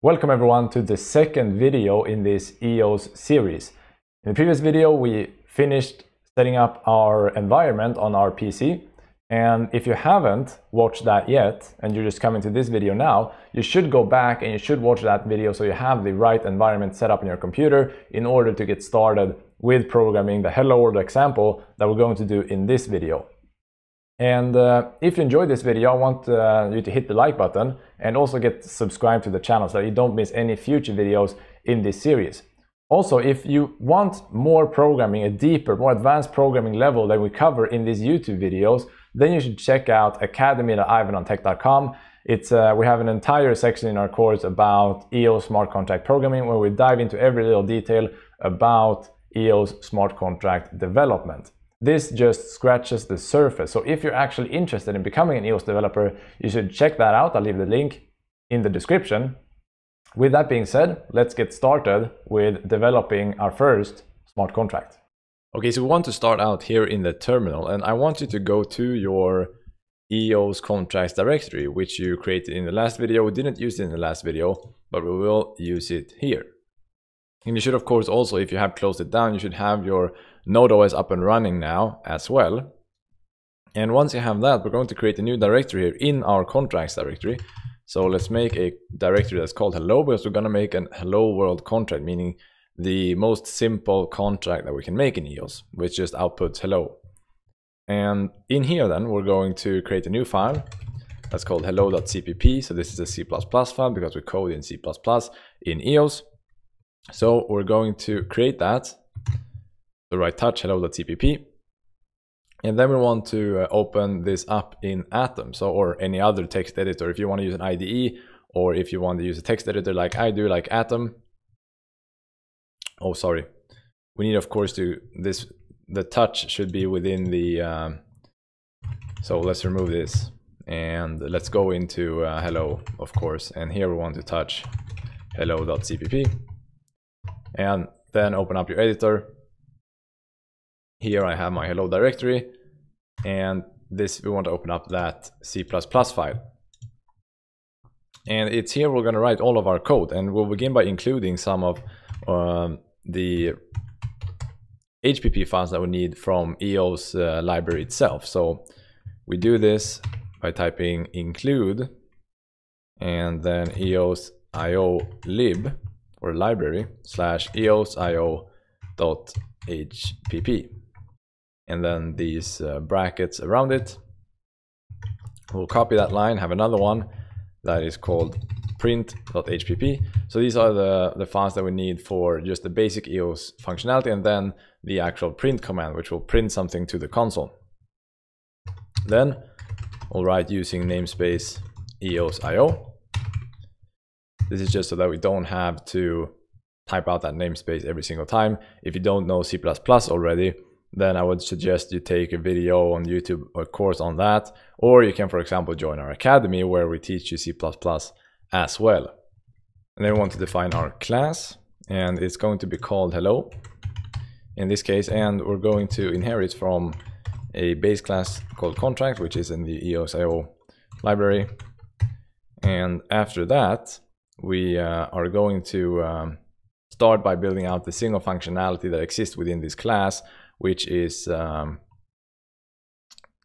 Welcome everyone to the second video in this EOS series. In the previous video we finished setting up our environment on our PC, and if you haven't watched that yet and you're just coming to this video now, you should go back and you should watch that video so you have the right environment set up in your computer in order to get started with programming the hello world example that we're going to do in this video. And if you enjoyed this video, I want you to hit the like button and also get subscribed to the channel so that you don't miss any future videos in this series. Also, if you want more programming, a deeper, more advanced programming level that we cover in these YouTube videos, then you should check out academy.ivanontech.com. We have an entire section in our course about EOS smart contract programming where we dive into every little detail about EOS smart contract development. This just scratches the surface, so if you're actually interested in becoming an EOS developer, you should check that out. I'll leave the link in the description. With that being said, let's get started with developing our first smart contract. Okay, so we want to start out here in the terminal, and I want you to go to your EOS contracts directory, which you created in the last video. We didn't use it in the last video, but we will use it here. And you should, of course, also, if you have closed it down, you should have your NodeOS up and running now as well. And once you have that, we're going to create a new directory here in our contracts directory. So let's make a directory that's called hello, because we're going to make an hello world contract, meaning the most simple contract that we can make in EOS, which just outputs hello. And in here then, we're going to create a new file that's called hello.cpp. So this is a C++ file because we code in C++ in EOS. So we're going to create that. So right touch hello.cpp, and then we want to open this up in Atom, so or any other text editor. If you want to use an IDE, or if you want to use a text editor like I do, like Atom. Oh, sorry. We need, of course, to this. The touch should be within the. So let's remove this and let's go into hello, of course, and here we want to touch hello.cpp. And then open up your editor. Here I have my hello directory, and this we want to open up that C++ file. And it's here we're going to write all of our code, and we'll begin by including some of the HPP files that we need from EOS library itself. So we do this by typing include and then EOSIO lib or library / eosio.hpp, and then these brackets around it. We'll copy that line, have another one that is called print.hpp. So these are the files that we need for just the basic EOS functionality, and then the actual print command, which will print something to the console. Then we'll write using namespace eosio. This is just so that we don't have to type out that namespace every single time. If you don't know C++ already, then I would suggest you take a video on YouTube or a course on that. Or you can, for example, join our academy where we teach you C++ as well. And then we want to define our class, and it's going to be called hello in this case. And we're going to inherit from a base class called contract, which is in the EOSIO library. And after that, we are going to start by building out the single functionality that exists within this class, which is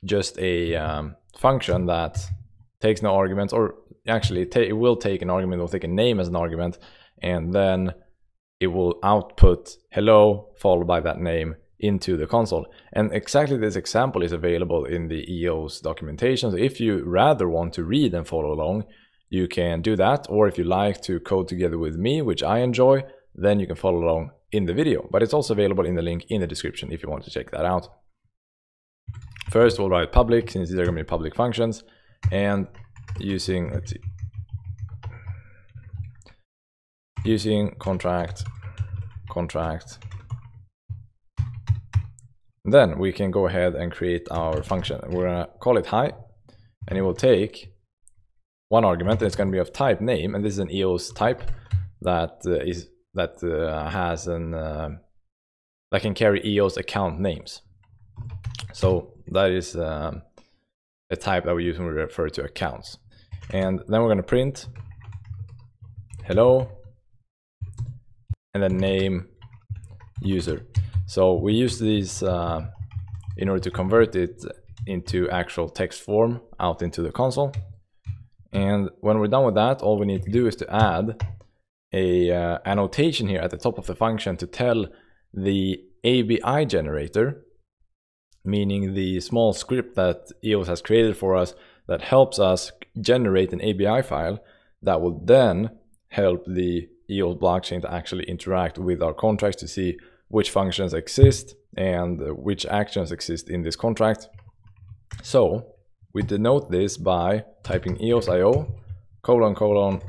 just a function that takes no arguments, or actually it will take an argument, it will take a name as an argument, and then it will output hello followed by that name into the console. And exactly this example is available in the EOS documentation, so if you rather want to read and follow along, you can do that, or if you like to code together with me, which I enjoy, then you can follow along in the video. But it's also available in the link in the description if you want to check that out. First, we'll write public, since these are going to be public functions, and using, let's see, using contract. Then we can go ahead and create our function. We're going to call it hi, and it will take one argument, and it's going to be of type name, and this is an EOS type that that can carry EOS account names. So that is a type that we use when we refer to accounts. And then we're going to print hello, and then name user. So we use these in order to convert it into actual text form out into the console. And when we're done with that, all we need to do is to add a annotation here at the top of the function to tell the ABI generator, meaning the small script that EOS has created for us that helps us generate an ABI file that will then help the EOS blockchain to actually interact with our contracts to see which functions exist and which actions exist in this contract. So we denote this by typing EOSIO :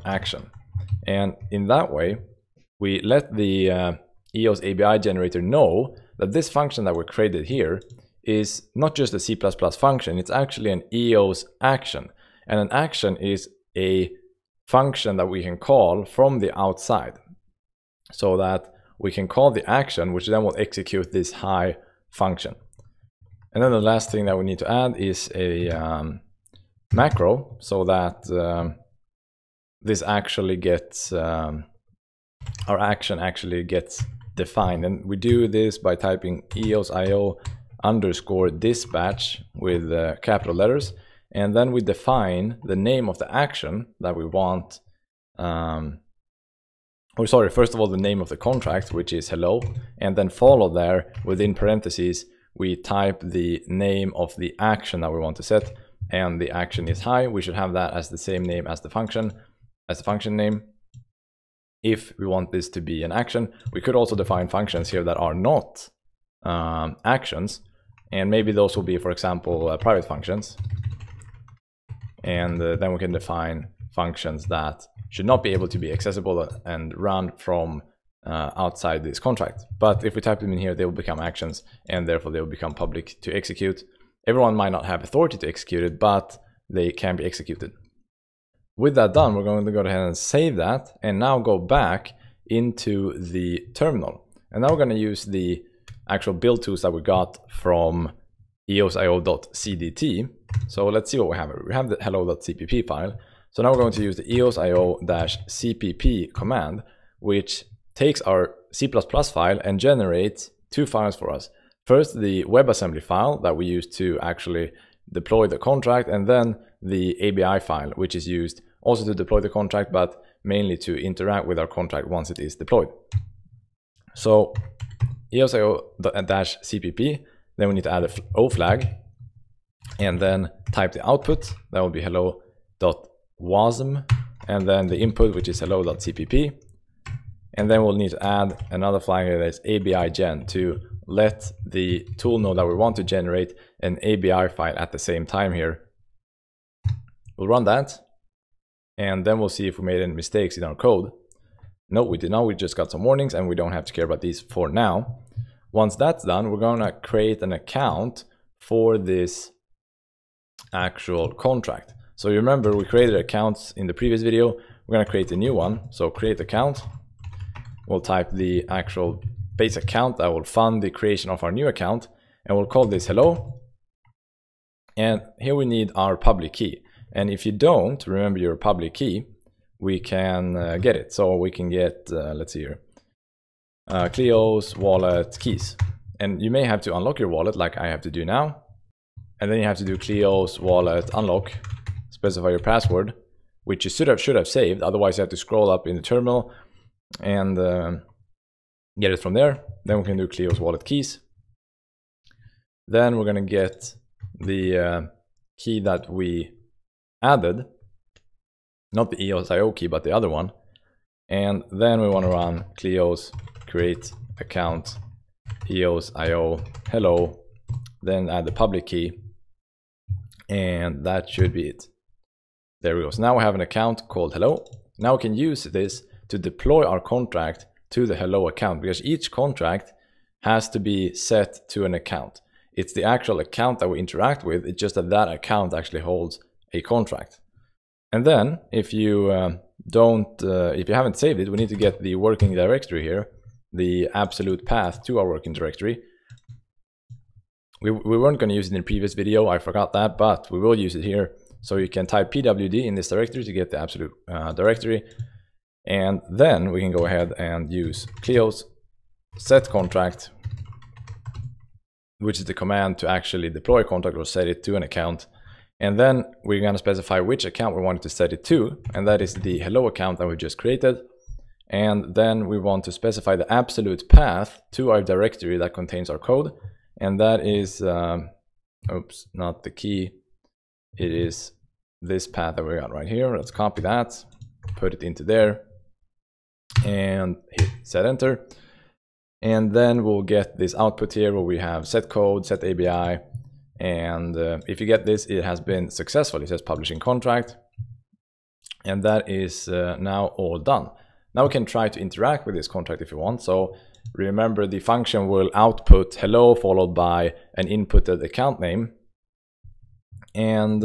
action. And in that way, we let the EOS ABI generator know that this function that we created here is not just a C++ function, it's actually an EOS action. And an action is a function that we can call from the outside, so that we can call the action, which then will execute this high function. And then the last thing that we need to add is a macro, so that this actually gets, our action actually gets defined. And we do this by typing EOSIO _ dispatch with capital letters. And then we define the name of the action that we want, first of all, the name of the contract, which is hello, and then follow there within parentheses, we type the name of the action that we want to set, and the action is hi. We should have that as the same name as the function name, if we want this to be an action. We could also define functions here that are not actions, and maybe those will be, for example, private functions. And then we can define functions that should not be able to be accessible and run from outside this contract. But if we type them in here, they will become actions, and therefore they will become public to execute. Everyone might not have authority to execute it, but they can be executed. With that done, we're going to go ahead and save that, and now go back into the terminal. And now we're going to use the actual build tools that we got from eosio.cdt. So let's see what we have. We have the hello.cpp file. So now we're going to use the eosio-cpp command, which takes our C++ file and generates two files for us. First, the WebAssembly file that we use to actually deploy the contract, and then the ABI file, which is used also to deploy the contract, but mainly to interact with our contract once it is deployed. So eosio-cpp, then we need to add a O flag, and then type the output, that will be hello.wasm, and then the input, which is hello.cpp. And then we'll need to add another flag here that is ABIGen, to let the tool know that we want to generate an ABI file at the same time here. We'll run that, and then we'll see if we made any mistakes in our code. No, we did not. We just got some warnings, and we don't have to care about these for now. Once that's done, we're going to create an account for this actual contract. So you remember we created accounts in the previous video. We're going to create a new one. So create account. We'll type the actual base account that will fund the creation of our new account, and we'll call this hello. And here we need our public key. And if you don't remember your public key, we can get it. So we can get, let's see here, Cleos wallet keys. And you may have to unlock your wallet like I have to do now. And then you have to do Cleos wallet unlock, specify your password, which you should have saved. Otherwise you have to scroll up in the terminal and get it from there. Then we can do Cleos wallet keys. Then we're going to get the key that we added, not the EOSIO key, but the other one. And then we want to run Cleos create account EOSIO hello, then add the public key, and that should be it. There we go. So now we have an account called hello. Now we can use this to deploy our contract to the hello account, because each contract has to be set to an account. It's the actual account that we interact with. It's just that that account actually holds a contract. And then if you haven't saved it, we need to get the working directory here, the absolute path to our working directory. We weren't going to use it in the previous video. I forgot that, but we will use it here. So you can type pwd in this directory to get the absolute directory. And then we can go ahead and use Cleos set contract, which is the command to actually deploy contract or set it to an account. And then we're going to specify which account we want to set it to, and that is the hello account that we just created. And then we want to specify the absolute path to our directory that contains our code, and that is oops, not the key, it is this path that we got right here. Let's copy that, put it into there, and hit set enter. And then we'll get this output here where we have set code, set ABI, and if you get this, it has been successful. It says publishing contract, and that is now all done. Now we can try to interact with this contract if you want. So remember, the function will output hello followed by an inputted account name, and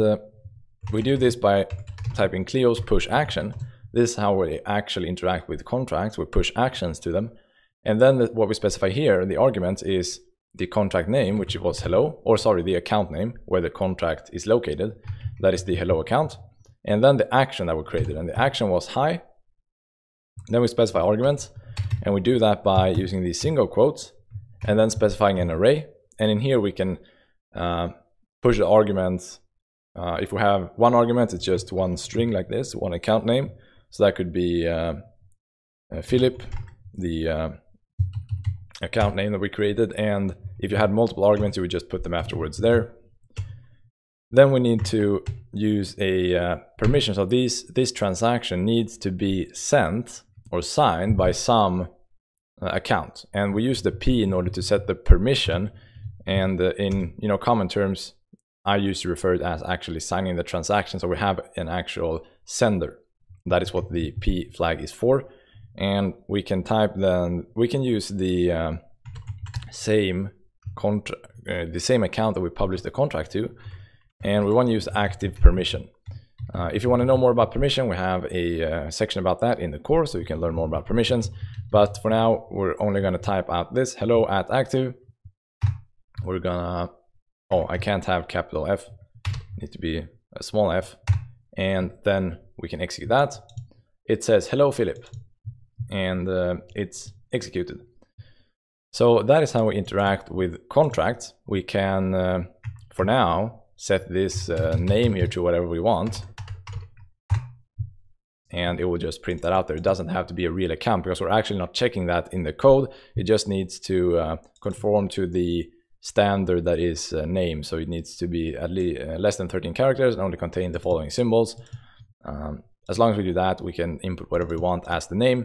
we do this by typing Cleos push action. This is how we actually interact with contracts. We push actions to them, and then what we specify here, the argument, is the contract name, which was hello, or sorry, the account name where the contract is located, that is the hello account, and then the action that we created, and the action was hi. Then we specify arguments, and we do that by using these single quotes and then specifying an array. And in here we can push the arguments. If we have one argument, it's just one string like this, one account name, so that could be Philip, the account name that we created. And if you had multiple arguments, you would just put them afterwards there. Then we need to use a permission. So this transaction needs to be sent or signed by some account, and we use the P in order to set the permission. And in common terms, I used to refer it as actually signing the transaction. So we have an actual sender. That is what the P flag is for. And we can type, then we can use the same account that we published the contract to, and we want to use active permission. If you want to know more about permission, we have a section about that in the course, so you can learn more about permissions. But for now, we're only going to type out this hello at active. We're gonna, oh, I can't have capital F, need to be a small f, and then we can execute that. It says hello Philip, and it's executed. So that is how we interact with contracts. We can, for now, set this name here to whatever we want, and it will just print that out there. It doesn't have to be a real account because we're actually not checking that in the code. It just needs to conform to the standard that is name. So it needs to be at least less than 13 characters and only contain the following symbols. As long as we do that, we can input whatever we want as the name.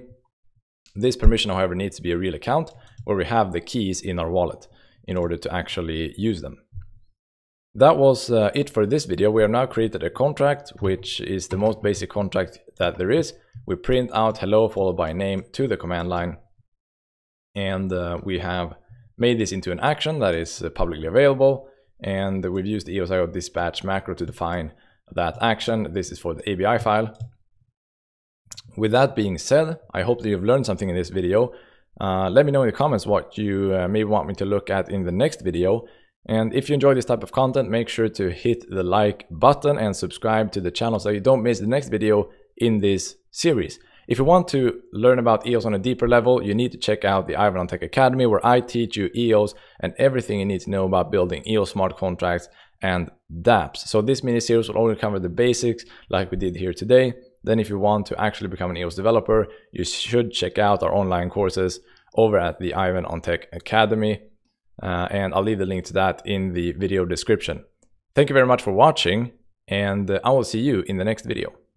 This permission, however, needs to be a real account where we have the keys in our wallet in order to actually use them. That was it for this video. We have now created a contract, which is the most basic contract that there is. We print out hello followed by name to the command line. And we have made this into an action that is publicly available. And we've used the EOSIO dispatch macro to define that action. This is for the ABI file. With that being said, I hope that you've learned something in this video. Let me know in the comments what you may want me to look at in the next video. And if you enjoy this type of content, make sure to hit the like button and subscribe to the channel so you don't miss the next video in this series. If you want to learn about EOS on a deeper level, you need to check out the Ivan on Tech Academy, where I teach you EOS and everything you need to know about building EOS smart contracts and dApps. So this mini series will only cover the basics like we did here today. Then if you want to actually become an EOS developer, you should check out our online courses over at the Ivan on Tech Academy. And I'll leave the link to that in the video description. Thank you very much for watching, and I will see you in the next video.